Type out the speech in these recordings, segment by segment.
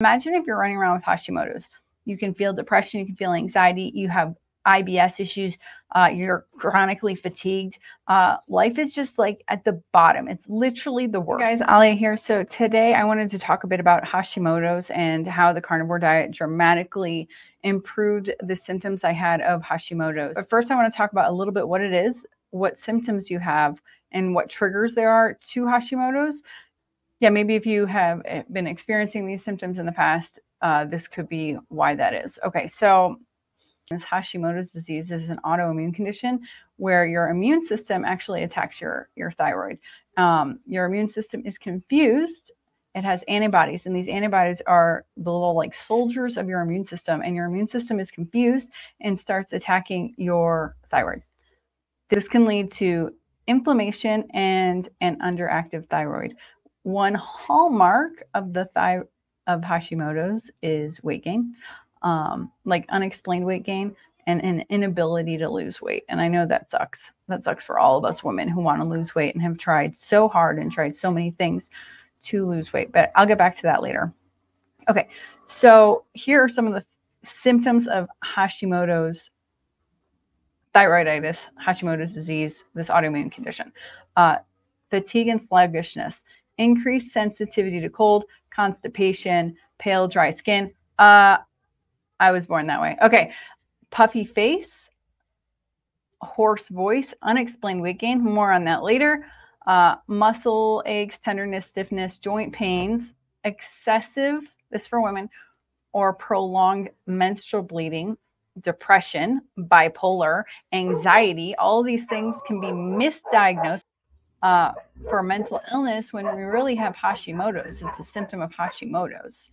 Imagine if you're running around with Hashimoto's. You can feel depression, you can feel anxiety, you have IBS issues, you're chronically fatigued. Life is just like at the bottom. It's literally the worst. Hey guys, Alia here. So today I wanted to talk a bit about Hashimoto's and how the carnivore diet dramatically improved the symptoms I had of Hashimoto's. But first I want to talk about a little bit what it is, what symptoms you have, and what triggers there are to Hashimoto's. Yeah, maybe if you have been experiencing these symptoms in the past, this could be why that is. Okay, so this Hashimoto's disease is an autoimmune condition where your immune system actually attacks your thyroid. Your immune system is confused. It has antibodies, and these antibodies are the little like soldiers of your immune system, and your immune system is confused and starts attacking your thyroid. This can lead to inflammation and an underactive thyroid. One hallmark of Hashimoto's is weight gain, like unexplained weight gain and an inability to lose weight. And I know that sucks. That sucks for all of us women who want to lose weight and have tried so hard and tried so many things to lose weight. But I'll get back to that later. Okay, so here are some of the symptoms of Hashimoto's: thyroiditis, Hashimoto's disease, this autoimmune condition, fatigue and sluggishness, increased sensitivity to cold, constipation, pale, dry skin. I was born that way. Okay. Puffy face, hoarse voice, unexplained weight gain. More on that later. Muscle aches, tenderness, stiffness, joint pains, excessive, this for women, or prolonged menstrual bleeding, depression, bipolar, anxiety. All of these things can be misdiagnosed for mental illness when we really have Hashimoto's. It's a symptom of Hashimoto's.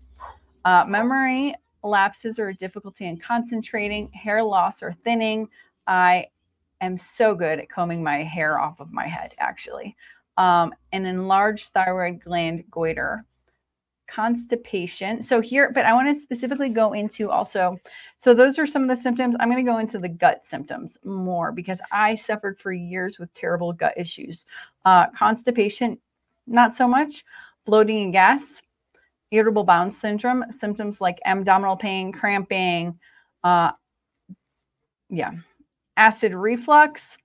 Memory lapses or difficulty in concentrating, hair loss or thinning. I am so good at combing my hair off of my head, actually. An enlarged thyroid gland, goiter, constipation. So here, but I want to specifically go into also, so those are some of the symptoms. I'm going to go into the gut symptoms more because I suffered for years with terrible gut issues. Constipation, not so much. Bloating and gas, irritable bowel syndrome, symptoms like abdominal pain, cramping, acid reflux,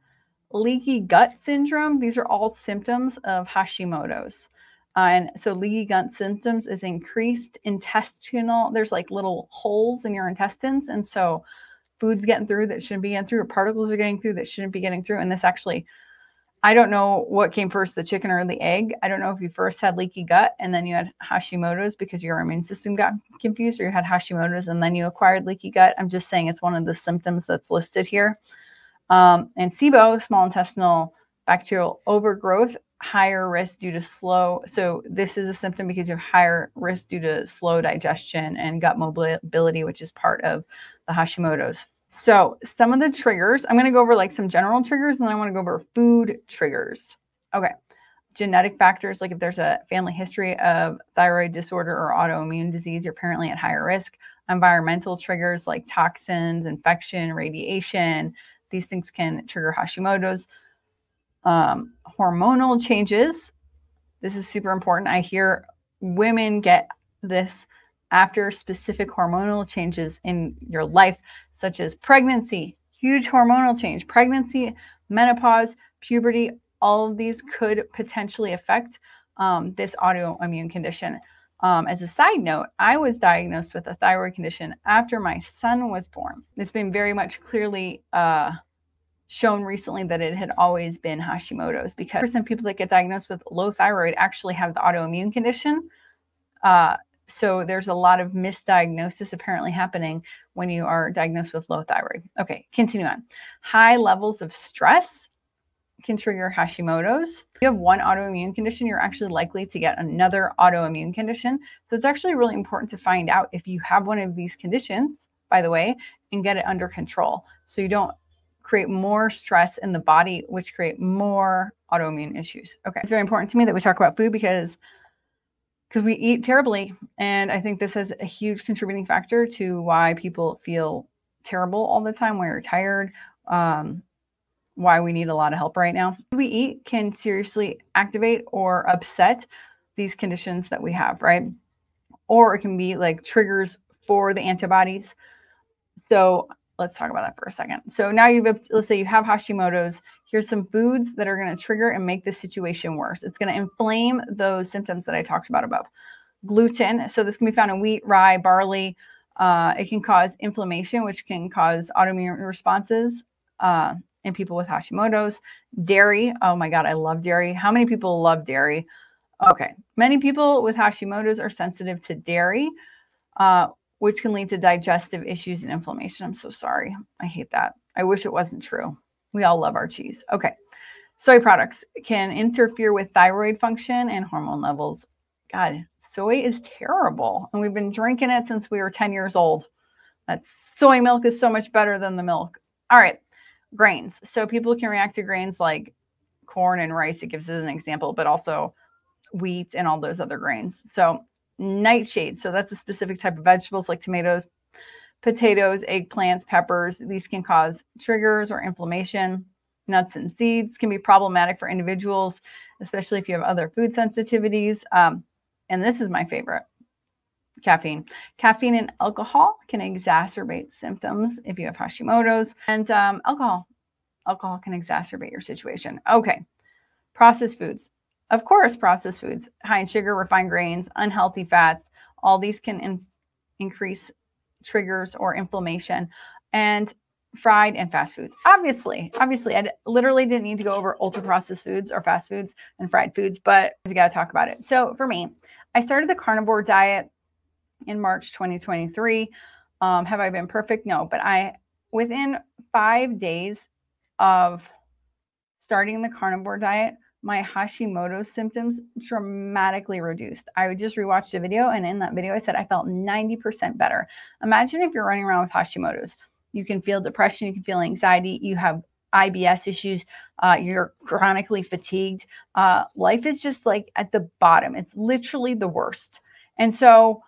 leaky gut syndrome. These are all symptoms of Hashimoto's. And so leaky gut symptoms is increased intestinal. There's like little holes in your intestines. And so food's getting through that shouldn't be getting through, or particles are getting through that shouldn't be getting through. And this actually, I don't know what came first, the chicken or the egg. I don't know if you first had leaky gut and then you had Hashimoto's because your immune system got confused, or you had Hashimoto's and then you acquired leaky gut. I'm just saying it's one of the symptoms that's listed here. And SIBO, small intestinal bacterial overgrowth, higher risk due to slow. So this is a symptom because you have higher risk due to slow digestion and gut mobility, which is part of the Hashimoto's. So some of the triggers, I'm going to go over like some general triggers, and then I want to go over food triggers. Okay. Genetic factors, like if there's a family history of thyroid disorder or autoimmune disease, you're apparently at higher risk. Environmental triggers like toxins, infection, radiation, these things can trigger Hashimoto's. Hormonal changes. This is super important. I hear women get this after specific hormonal changes in your life, such as pregnancy, huge hormonal change, pregnancy, menopause, puberty. All of these could potentially affect this autoimmune condition. As a side note, I was diagnosed with a thyroid condition after my son was born. It's been very much clearly shown recently that it had always been Hashimoto's, because some people that get diagnosed with low thyroid actually have the autoimmune condition. So there's a lot of misdiagnosis apparently happening when you are diagnosed with low thyroid. Okay, continue on. High levels of stress can trigger Hashimoto's. If you have one autoimmune condition, you're actually likely to get another autoimmune condition. So it's actually really important to find out if you have one of these conditions, by the way, and get it under control, so you don't create more stress in the body, which create more autoimmune issues. Okay. It's very important to me that we talk about food because we eat terribly. And I think this is a huge contributing factor to why people feel terrible all the time, why you're tired, why we need a lot of help right now. What we eat can seriously activate or upset these conditions that we have, right? or it can be like triggers for the antibodies. So let's talk about that for a second. So now let's say you have Hashimoto's. Here's some foods that are going to trigger and make the situation worse. It's going to inflame those symptoms that I talked about above. Gluten. So this can be found in wheat, rye, barley. It can cause inflammation, which can cause autoimmune responses in people with Hashimoto's. Dairy. Oh my God, I love dairy. How many people love dairy? Okay. Many people with Hashimoto's are sensitive to dairy, which can lead to digestive issues and inflammation. I'm so sorry. I hate that. I wish it wasn't true. We all love our cheese. Okay. Soy products can interfere with thyroid function and hormone levels. God, soy is terrible. And we've been drinking it since we were 10 years old. That soy milk is so much better than the milk. All right. Grains. So people can react to grains like corn and rice. It gives us an example, but also wheat and all those other grains. So nightshades. So that's a specific type of vegetables like tomatoes, potatoes, eggplants, peppers. These can cause triggers or inflammation. Nuts and seeds can be problematic for individuals, especially if you have other food sensitivities. And this is my favorite, caffeine. Caffeine and alcohol can exacerbate symptoms if you have Hashimoto's. And alcohol can exacerbate your situation. Okay, processed foods. Of course, processed foods, high in sugar, refined grains, unhealthy fats, all these can increase triggers or inflammation. And fried and fast foods. Obviously, I literally didn't need to go over ultra processed foods or fast foods and fried foods, but you got to talk about it. So for me, I started the carnivore diet in March 2023. Have I been perfect? No, but within 5 days of starting the carnivore diet, my Hashimoto's symptoms dramatically reduced. I just rewatched a video, and in that video, I said I felt 90% better. Imagine if you're running around with Hashimoto's. You can feel depression, you can feel anxiety, you have IBS issues, you're chronically fatigued. Life is just like at the bottom. It's literally the worst. And so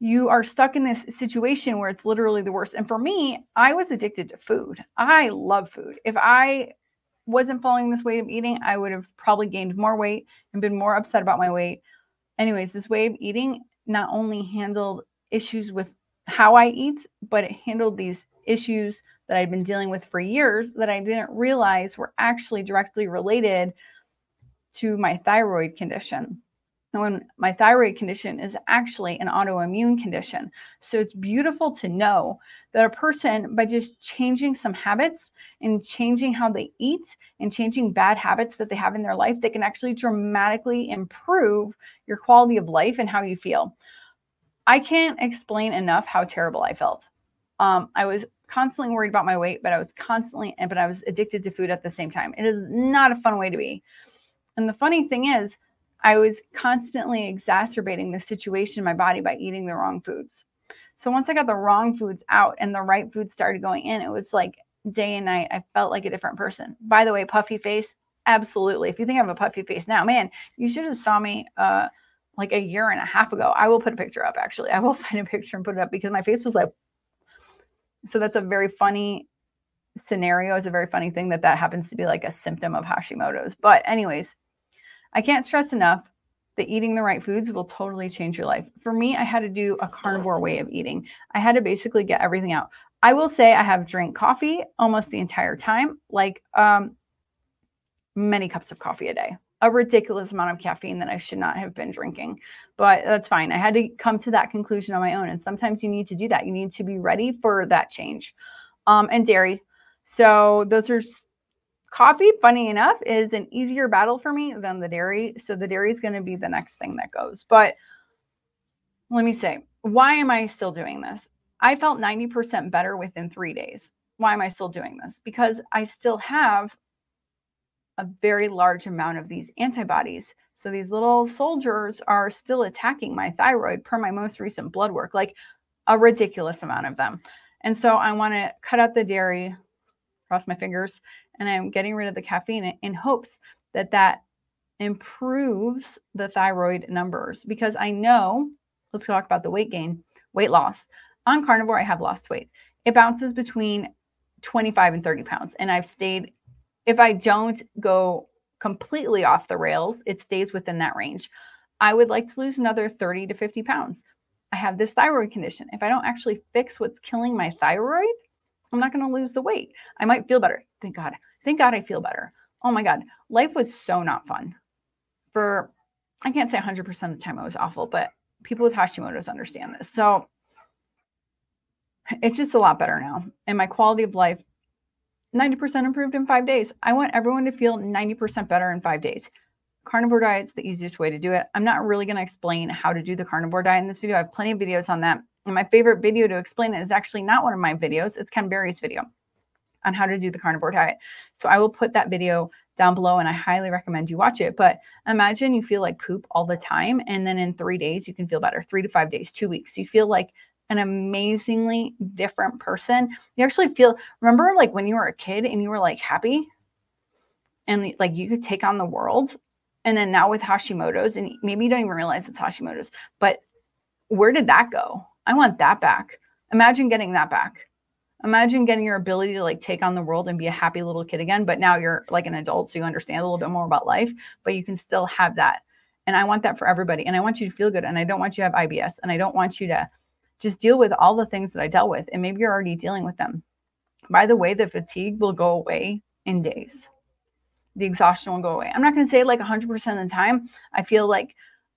you are stuck in this situation where it's literally the worst. And for me, I was addicted to food. I love food. If I wasn't following this way of eating, I would have probably gained more weight and been more upset about my weight. Anyways, this way of eating not only handled issues with how I eat, but it handled these issues that I'd been dealing with for years that I didn't realize were actually directly related to my thyroid condition. And when my thyroid condition is actually an autoimmune condition. So it's beautiful to know that a person, by just changing some habits and changing how they eat and changing bad habits that they have in their life, they can actually dramatically improve your quality of life and how you feel. I can't explain enough how terrible I felt. I was constantly worried about my weight, but I was addicted to food at the same time. It is not a fun way to be. And the funny thing is, I was constantly exacerbating the situation in my body by eating the wrong foods. So once I got the wrong foods out and the right foods started going in, it was like day and night. I felt like a different person. By the way, puffy face, absolutely. If you think I have a puffy face now, man, you should have saw me like a year and a half ago. I will put a picture up, actually. I will find a picture and put it up because my face was like, so that's a very funny scenario. It's a very funny thing that happens to be like a symptom of Hashimoto's. But anyways, I can't stress enough that eating the right foods will totally change your life. For me, I had to do a carnivore way of eating. I had to basically get everything out. I will say I have drank coffee almost the entire time, like many cups of coffee a day, a ridiculous amount of caffeine that I should not have been drinking, but that's fine. I had to come to that conclusion on my own. And sometimes you need to do that. You need to be ready for that change. And dairy. So those are coffee, funny enough, is an easier battle for me than the dairy. So the dairy is going to be the next thing that goes. But let me say, why am I still doing this? I felt 90% better within 3 days. Why am I still doing this? Because I still have a very large amount of these antibodies. So these little soldiers are still attacking my thyroid per my most recent blood work, like a ridiculous amount of them. And so I want to cut out the dairy, cross my fingers, and I'm getting rid of the caffeine in hopes that that improves the thyroid numbers. Because I know, let's talk about the weight gain, weight loss. On carnivore, I have lost weight. It bounces between 25 and 30 pounds. And I've stayed, if I don't go completely off the rails, it stays within that range. I would like to lose another 30 to 50 pounds. I have this thyroid condition. If I don't actually fix what's killing my thyroid, I'm not going to lose the weight. I might feel better. Thank God. Thank God I feel better. Oh my God. Life was so not fun. For, I can't say 100% of the time it was awful, but people with Hashimoto's understand this. So it's just a lot better now. And my quality of life, 90% improved in 5 days. I want everyone to feel 90% better in 5 days. Carnivore diet's the easiest way to do it. I'm not really going to explain how to do the carnivore diet in this video. I have plenty of videos on that. And my favorite video to explain it is actually not one of my videos. It's Ken Berry's video on how to do the carnivore diet. So I will put that video down below and I highly recommend you watch it. But imagine you feel like poop all the time. And then in 3 days, you can feel better. 3 to 5 days, 2 weeks. You feel like an amazingly different person. You actually feel, remember like when you were a kid and you were like happy and like you could take on the world. And then now with Hashimoto's, and maybe you don't even realize it's Hashimoto's, but where did that go? I want that back. Imagine getting that back. Imagine getting your ability to like take on the world and be a happy little kid again. But now you're like an adult, so you understand a little bit more about life, but you can still have that. And I want that for everybody. And I want you to feel good. And I don't want you to have IBS. And I don't want you to just deal with all the things that I dealt with. And maybe you're already dealing with them. By the way, the fatigue will go away in days. The exhaustion will go away. I'm not going to say like 100% of the time. I feel like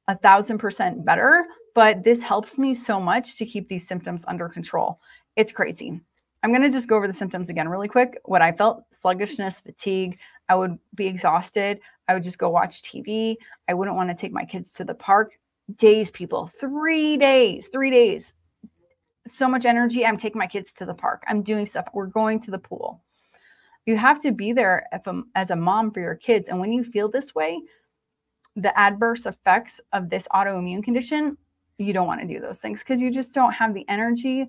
1,000% better, but this helps me so much to keep these symptoms under control. It's crazy. I'm going to just go over the symptoms again really quick. What I felt: sluggishness, fatigue. I would be exhausted. I would just go watch TV. I wouldn't want to take my kids to the park. Days, people. 3 days. 3 days. So much energy. I'm taking my kids to the park. I'm doing stuff. We're going to the pool. You have to be there as a mom for your kids. And when you feel this way, the adverse effects of this autoimmune condition, you don't want to do those things because you just don't have the energy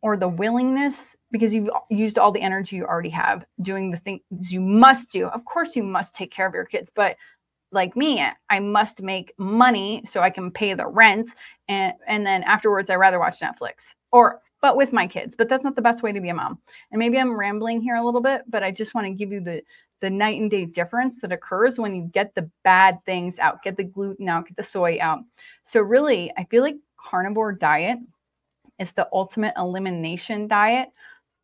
or the willingness, because you've used all the energy you already have doing the things you must do. Of course, you must take care of your kids. But like me, I must make money so I can pay the rent. And then afterwards, I'd rather watch Netflix but with my kids. But that's not the best way to be a mom. And maybe I'm rambling here a little bit, but I just want to give you the night and day difference that occurs when you get the bad things out, get the gluten out, get the soy out. So really, I feel like carnivore diet is the ultimate elimination diet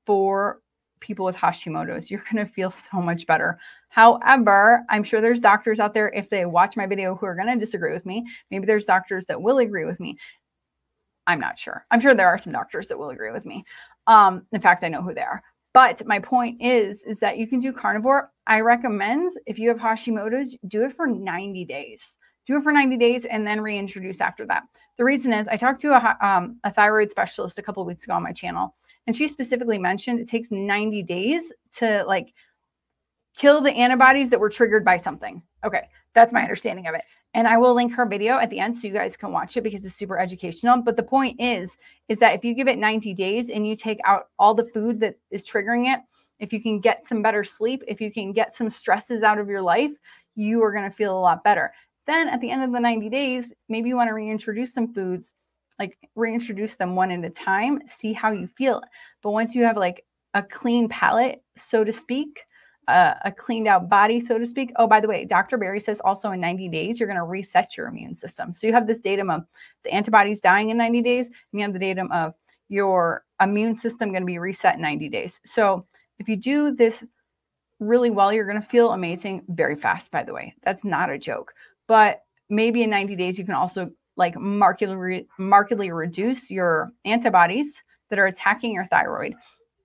for people with Hashimoto's. You're going to feel so much better. However, I'm sure there's doctors out there, if they watch my video, who are going to disagree with me. Maybe there's doctors that will agree with me. I'm not sure. I'm sure there are some doctors that will agree with me. In fact, I know who they are. But my point is that you can do carnivore. I recommend if you have Hashimoto's, do it for 90 days. Do it for 90 days and then reintroduce after that. The reason is I talked to a thyroid specialist a couple of weeks ago on my channel, and she specifically mentioned it takes 90 days to like kill the antibodies that were triggered by something. Okay, that's my understanding of it. And I will link her video at the end so you guys can watch it because it's super educational. But the point is that if you give it 90 days and you take out all the food that is triggering it, if you can get some better sleep, if you can get some stresses out of your life, you are going to feel a lot better. Then at the end of the 90 days, maybe you want to reintroduce some foods, like reintroduce them one at a time, see how you feel. But once you have like a clean palate, so to speak, a cleaned out body, so to speak. Oh, by the way, Dr. Berry says also in 90 days, you're going to reset your immune system. So you have this datum of the antibodies dying in 90 days, and you have the datum of your immune system going to be reset in 90 days. So if you do this really well, you're going to feel amazing very fast, by the way. That's not a joke. But maybe in 90 days, you can also like markedly reduce your antibodies that are attacking your thyroid.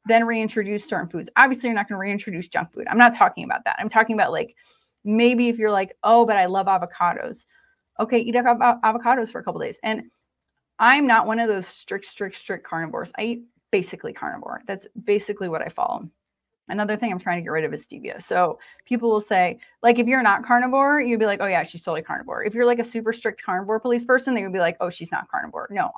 Then reintroduce certain foods. Obviously, you're not going to reintroduce junk food. I'm not talking about that. I'm talking about like, maybe if you're like, oh, but I love avocados. Okay, eat avocados for a couple of days. And I'm not one of those strict carnivores. I eat basically carnivore. That's basically what I follow. Another thing I'm trying to get rid of is stevia. So people will say, like, if you're not carnivore, you'd be like, oh yeah, she's totally carnivore. If you're like a super strict carnivore police person, they would be like, oh, she's not carnivore. No,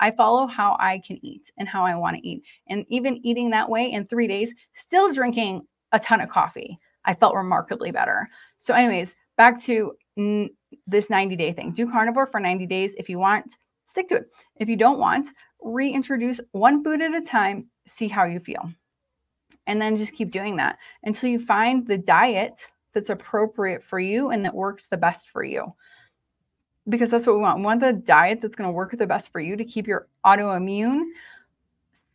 I follow how I can eat and how I want to eat. And even eating that way in 3 days, still drinking a ton of coffee, I felt remarkably better. So anyways, back to this 90-day thing. Do carnivore for 90 days. If you want, stick to it. If you don't want, reintroduce one food at a time, see how you feel. And then just keep doing that until you find the diet that's appropriate for you and that works the best for you. because that's what we want. We want the diet that's going to work the best for you to keep your autoimmune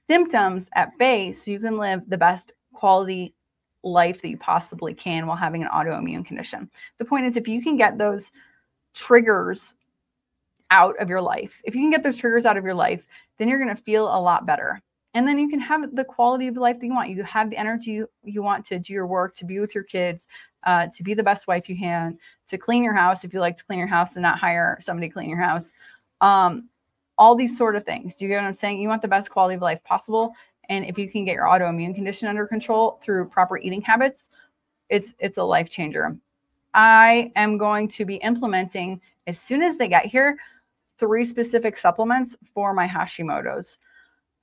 symptoms at bay so you can live the best quality life that you possibly can while having an autoimmune condition. The point is, if you can get those triggers out of your life, then you're going to feel a lot better. And then you can have the quality of life that you want. You have the energy you want to do your work, to be with your kids, to be the best wife you can, to clean your house if you like to clean your house and not hire somebody to clean your house. All these sort of things. Do you get what I'm saying? You want the best quality of life possible. And if you can get your autoimmune condition under control through proper eating habits, it's a life changer. I am going to be implementing, as soon as they get here, 3 specific supplements for my Hashimoto's.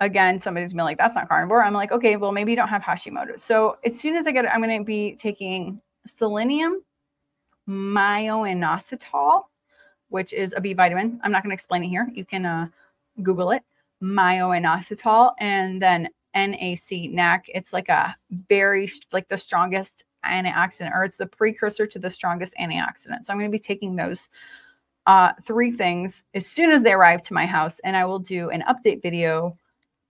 Again, somebody's been like, that's not carnivore. I'm like, okay, well, maybe you don't have Hashimoto's. So as soon as I get it, I'm going to be taking selenium, myo-inositol, which is a B vitamin. I'm not going to explain it here. You can Google it. Myo-inositol, and then NAC, NAC. It's like a very, like the strongest antioxidant, or it's the precursor to the strongest antioxidant. So I'm going to be taking those 3 things as soon as they arrive to my house. And I will do an update video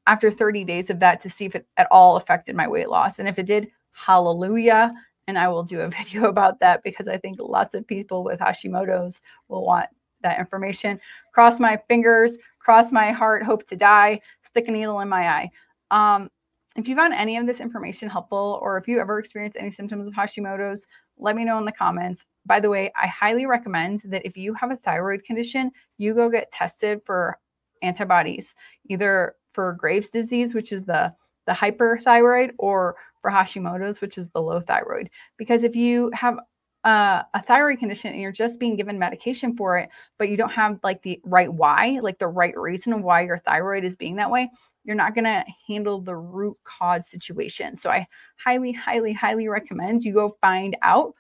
after 30 days of that to see if it at all affected my weight loss. And if it did, hallelujah. And I will do a video about that because I think lots of people with Hashimoto's will want that information. Cross my fingers, cross my heart, hope to die, stick a needle in my eye. If you found any of this information helpful, or if you ever experienced any symptoms of Hashimoto's, let me know in the comments. By the way, I highly recommend that if you have a thyroid condition, you go get tested for antibodies, either for Graves' disease, which is the hyperthyroid, or for Hashimoto's, which is the low thyroid. Because if you have a thyroid condition and you're just being given medication for it, but you don't have like the right why, like the right reason why your thyroid is being that way, you're not going to handle the root cause situation. So I highly, highly, highly recommend you go find out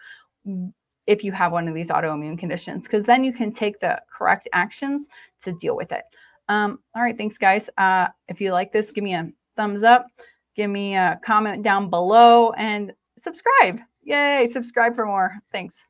if you have one of these autoimmune conditions, because then you can take the correct actions to deal with it. All right. Thanks guys. If you like this, give me a thumbs up, give me a comment down below, and subscribe. Yay. Subscribe for more. Thanks.